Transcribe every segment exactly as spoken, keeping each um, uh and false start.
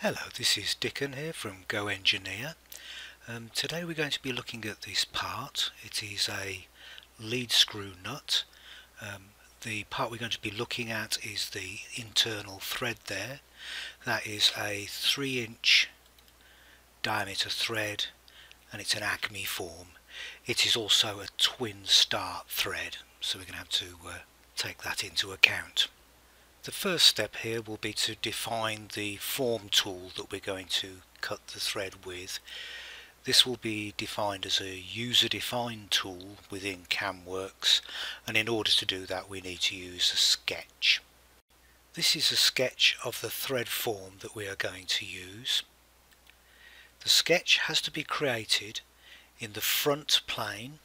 Hello, this is Dicken here from Go Engineer. Um, today we're going to be looking at this part. It is a lead screw nut. Um, the part we're going to be looking at is the internal thread there. That is a three inch diameter thread and it's an Acme form. It is also a twin start thread, so we're going to have to uh, take that into account. The first step here will be to define the form tool that we're going to cut the thread with. This will be defined as a user-defined tool within CAMWorks, and in order to do that we need to use a sketch. This is a sketch of the thread form that we are going to use. The sketch has to be created in the front plane,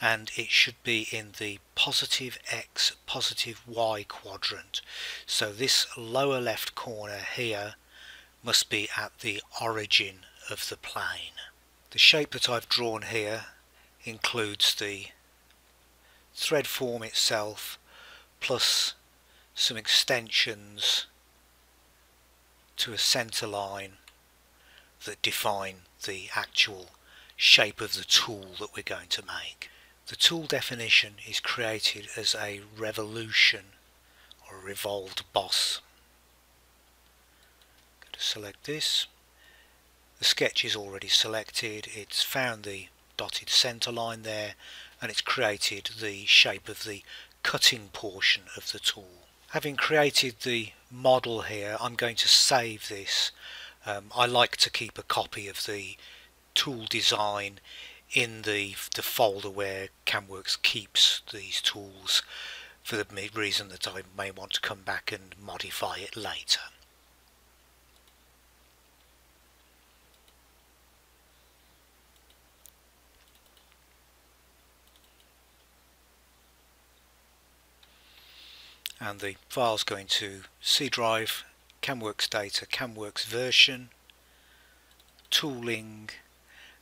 and it should be in the positive X, positive Y quadrant. So this lower left corner here must be at the origin of the plane. The shape that I've drawn here includes the thread form itself plus some extensions to a center line that define the actual shape of the tool that we're going to make. The tool definition is created as a revolution or a revolved boss. I'm going to select this. The sketch is already selected. It's found the dotted center line there and it's created the shape of the cutting portion of the tool. Having created the model here, I'm going to save this. Um, I like to keep a copy of the tool design in the, the folder where CAMWorks keeps these tools, for the reason that I may want to come back and modify it later. And the file's going to C drive, CAMWorks data, CAMWorks version, tooling,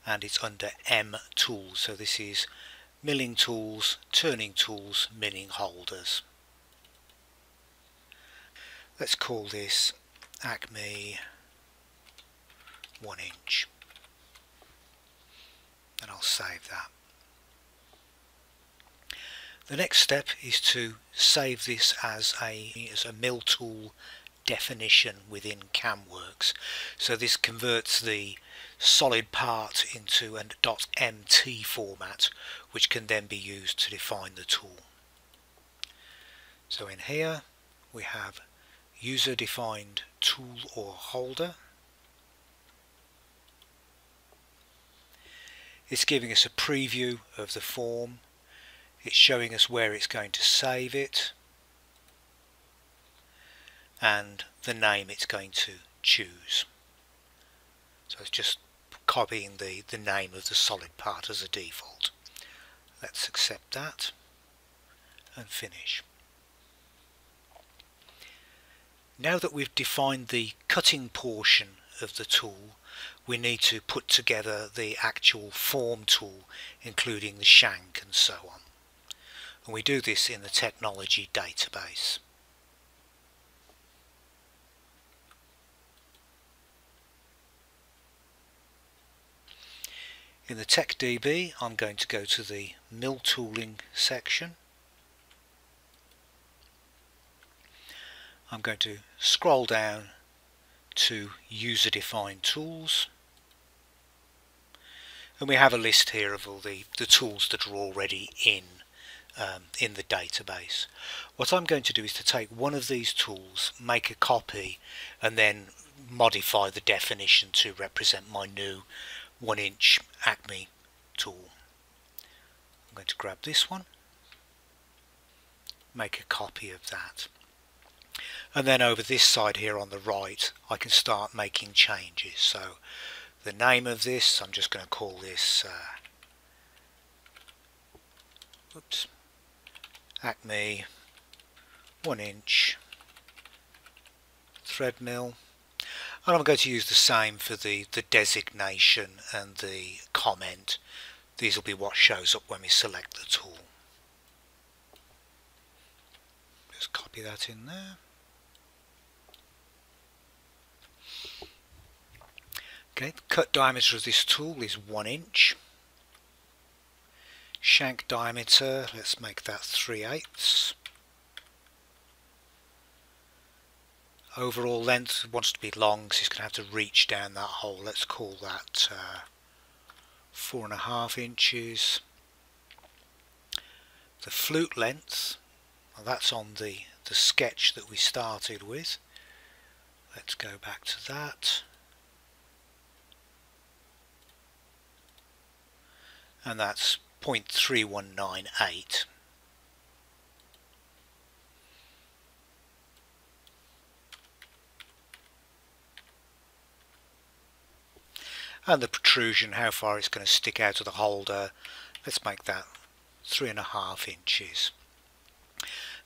and it's under M tools, so this is milling tools, turning tools, milling holders. Let's call this Acme one inch and I'll save that. The next step is to save this as a, as a mill tool definition within CAMWorks, so this converts the solid part into a .mt format which can then be used to define the tool. So in here we have user defined tool or holder. It's giving us a preview of the form. It's showing us where it's going to save it and the name it's going to choose. So it's just copying the, the name of the solid part as a default. Let's accept that and finish. Now that we've defined the cutting portion of the tool, we need to put together the actual form tool, including the shank and so on. And we do this in the technology database. In the TechDB, I'm going to go to the mill tooling section. I'm going to scroll down to user defined tools, and we have a list here of all the, the tools that are already in, um, in the database. What I'm going to do is to take one of these tools, make a copy, and then modify the definition to represent my new one inch Acme tool. I'm going to grab this one, make a copy of that, and then over this side here on the right I can start making changes. So the name of this, I'm just going to call this uh, oops, Acme one inch thread mill. And I'm going to use the same for the, the designation and the comment. These will be what shows up when we select the tool. Just copy that in there. Okay, the cut diameter of this tool is one inch. Shank diameter, let's make that three eighths. Overall length wants to be long, so it's going to have to reach down that hole. Let's call that uh, four and a half inches. The flute length, well, that's on the the sketch that we started with. Let's go back to that, and that's zero point three one nine eight. And the protrusion, how far it's going to stick out of the holder, let's make that three and a half inches.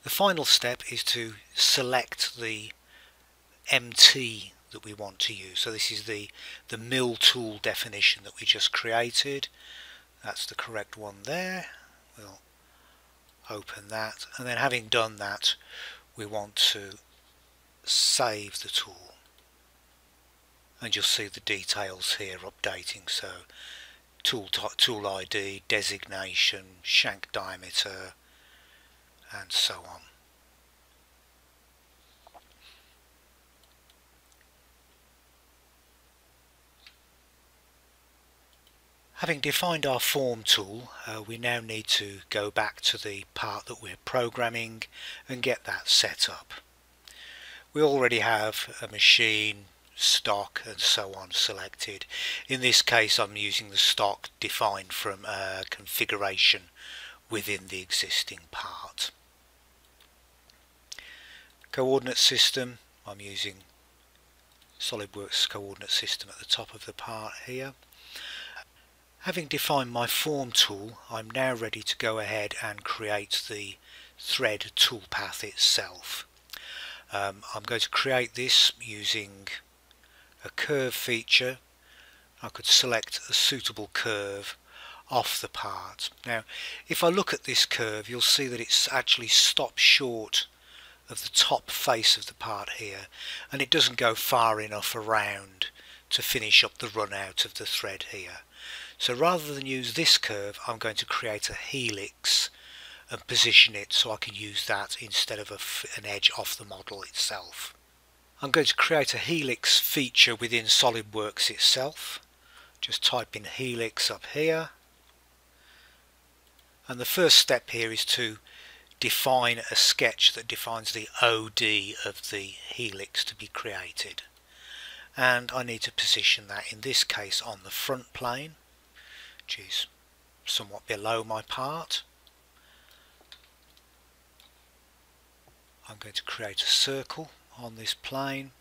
The final step is to select the M T that we want to use. So this is the the mill tool definition that we just created. That's the correct one there. We'll open that, and then having done that, we want to save the tool. And you'll see the details here updating, so tool, tool I D, designation, shank diameter, and so on. Having defined our form tool, uh, we now need to go back to the part that we're programming and get that set up. We already have a machine, stock and so on selected. In this case I'm using the stock defined from uh, configuration within the existing part. Coordinate system, I'm using SolidWorks coordinate system at the top of the part here. Having defined my form tool, I'm now ready to go ahead and create the thread toolpath itself. Um, I'm going to create this using a curve feature. I could select a suitable curve off the part. Now if I look at this curve, you'll see that it's actually stopped short of the top face of the part here, and it doesn't go far enough around to finish up the run out of the thread here. So rather than use this curve, I'm going to create a helix and position it so I can use that instead of a, an edge off the model itself. I'm going to create a helix feature within SolidWorks itself. Just type in helix up here, and the first step here is to define a sketch that defines the O D of the helix to be created, and I need to position that in this case on the front plane, which is somewhat below my part. I'm going to create a circle on this plane,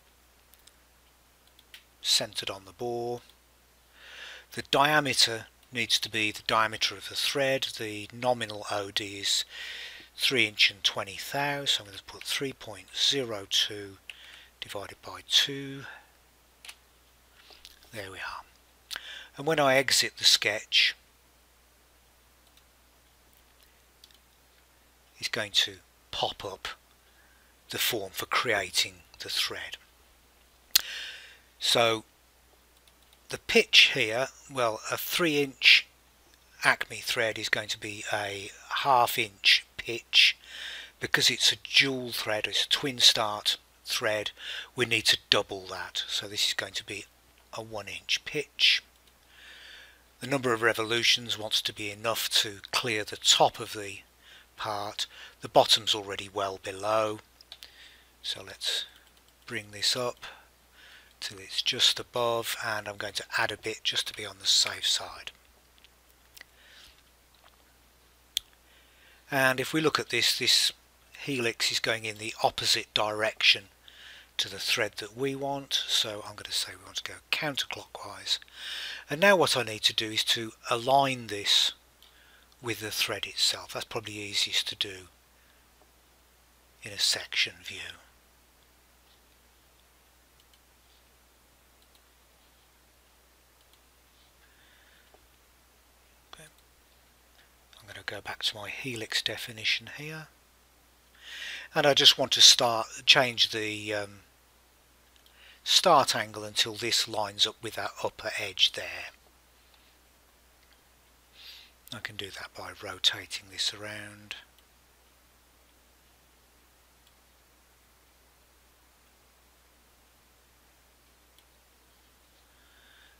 centered on the bore. The diameter needs to be the diameter of the thread. The nominal O D is three inch and twenty thou, so I'm going to put three point zero two divided by two. There we are. And when I exit the sketch, it's going to pop up the form for creating the thread. So the pitch here, well, a three inch Acme thread is going to be a half inch pitch. Because it's a dual thread, it's a twin start thread, we need to double that. So this is going to be a one inch pitch. The number of revolutions wants to be enough to clear the top of the part. The bottom's already well below. So let's bring this up till it's just above, and I'm going to add a bit just to be on the safe side. And if we look at this, this helix is going in the opposite direction to the thread that we want, so I'm going to say we want to go counterclockwise. And now what I need to do is to align this with the thread itself. That's probably easiest to do in a section view. go back to my helix definition here, and I just want to start change the um, start angle until this lines up with that upper edge there. I can do that by rotating this around.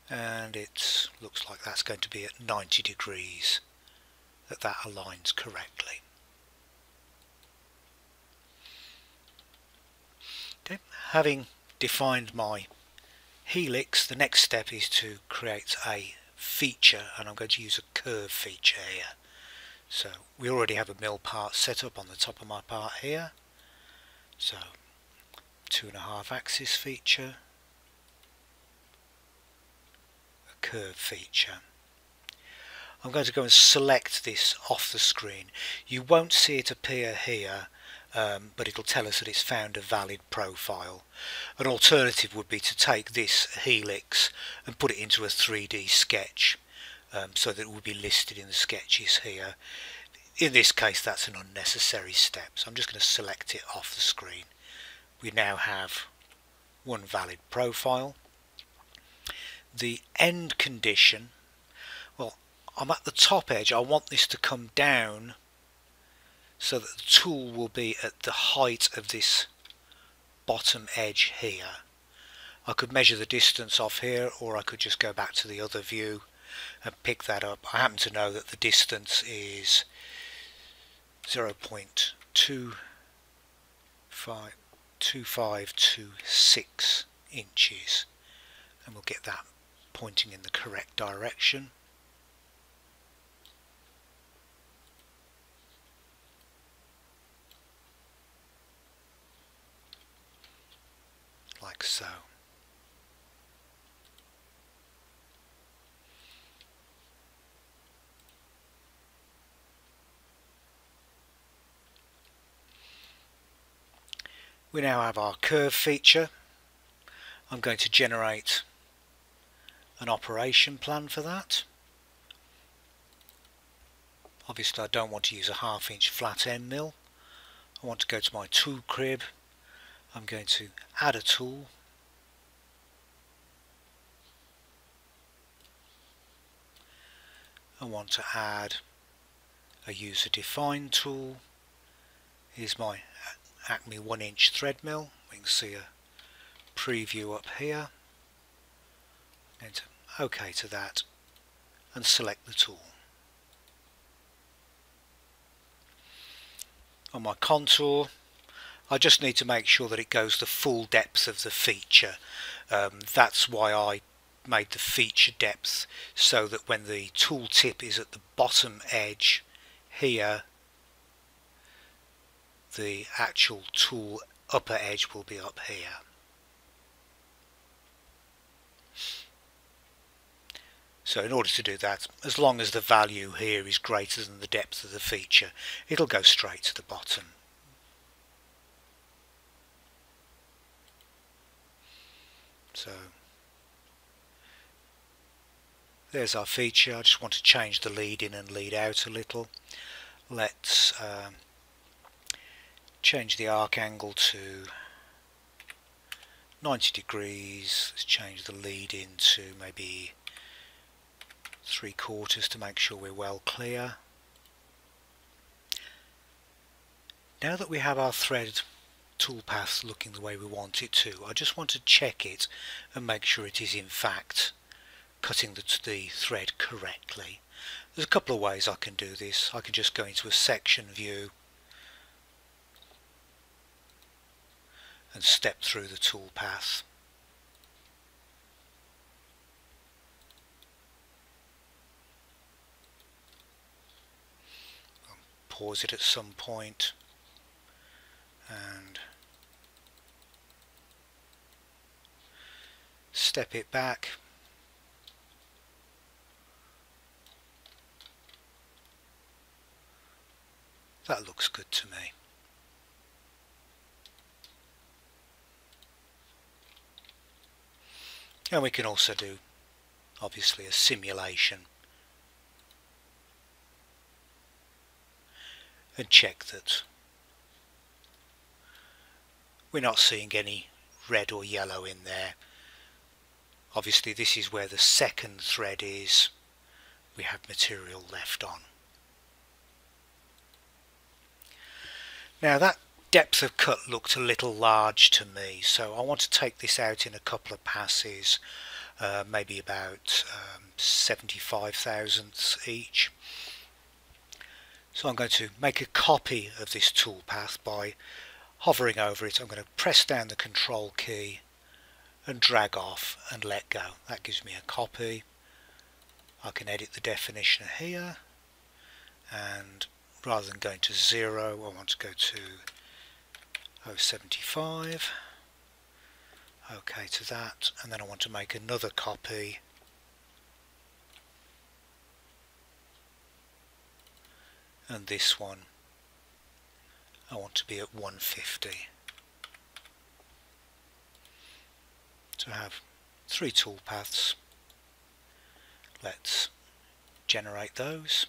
And it looks like that's going to be at ninety degrees, that that aligns correctly. Okay. Having defined my helix, the next step is to create a feature, and I'm going to use a curve feature here. So we already have a mill part set up on the top of my part here. So two and a half axis feature, curve feature. I'm going to go and select this off the screen. You won't see it appear here, um, but it'll tell us that it's found a valid profile. An alternative would be to take this helix and put it into a three D sketch, um, so that it will be listed in the sketches here. In this case, that's an unnecessary step, so I'm just going to select it off the screen. We now have one valid profile. The end condition, well, I'm at the top edge, I want this to come down so that the tool will be at the height of this bottom edge here. I could measure the distance off here, or I could just go back to the other view and pick that up. I happen to know that the distance is zero point two five two five two six inches, and we'll get that pointing in the correct direction. Like so. We now have our curve feature. I'm going to generate an operation plan for that. Obviously I don't want to use a half inch flat end mill. I want to go to my tool crib. I'm going to add a tool. I want to add a user defined tool. Here's my Acme one inch thread mill. We can see a preview up here. I'm going to OK to that and select the tool. On my contour, I just need to make sure that it goes the full depth of the feature. Um, that's why I made the feature depth, so that when the tool tip is at the bottom edge here, the actual tool upper edge will be up here. So in order to do that, as long as the value here is greater than the depth of the feature, it'll go straight to the bottom. So there's our feature. I just want to change the lead in and lead out a little. Let's um, change the arc angle to ninety degrees. Let's change the lead in to maybe three quarters to make sure we're well clear. Now that we have our thread toolpath looking the way we want it to, I just want to check it and make sure it is in fact cutting the, the thread correctly. There's a couple of ways I can do this. I can just go into a section view and step through the toolpath. Pause it at some point and step it back, that looks good to me. And we can also do obviously a simulation and check that we're not seeing any red or yellow in there. Obviously this is where the second thread is. We have material left on. Now that depth of cut looked a little large to me, so I want to take this out in a couple of passes, uh, maybe about um, seventy-five thousandths each. So I'm going to make a copy of this toolpath by hovering over it. I'm going to press down the control key and drag off and let go. That gives me a copy. I can edit the definition here, and rather than going to zero, I want to go to zero point seven five. OK to that, and then I want to make another copy and this one I want to be at one fifty. So I have three toolpaths. Let's generate those,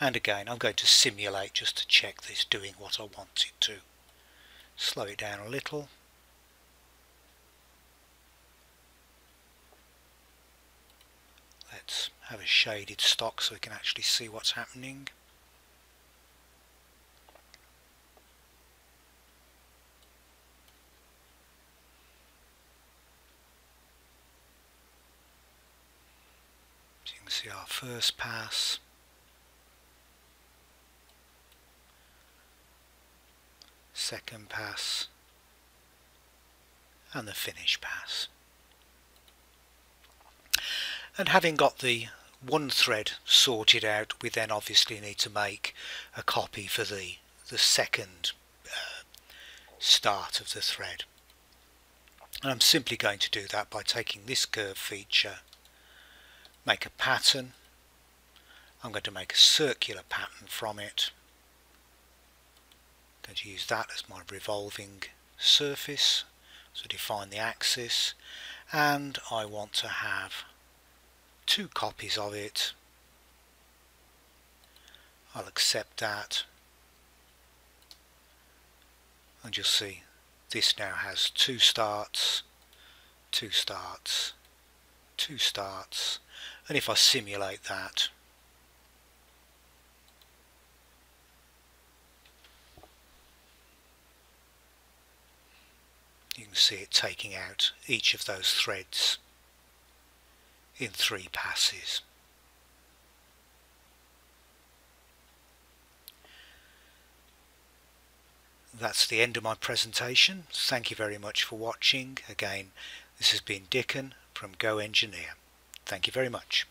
and again I'm going to simulate just to check this doing what I want it to. Slow it down a little. Let's have a shaded stock so we can actually see what's happening. So you can see our first pass. Second pass and the finish pass. And having got the one thread sorted out, we then obviously need to make a copy for the the second uh, start of the thread, and I'm simply going to do that by taking this curve feature, make a pattern. I'm going to make a circular pattern from it. I'm going to use that as my revolving surface, so define the axis, and I want to have two copies of it. I'll accept that, and you'll see this now has two starts, two starts, two starts, and if I simulate that, you can see it taking out each of those threads in three passes. That's the end of my presentation. Thank you very much for watching. Again, this has been Dicken from Go Engineer. Thank you very much.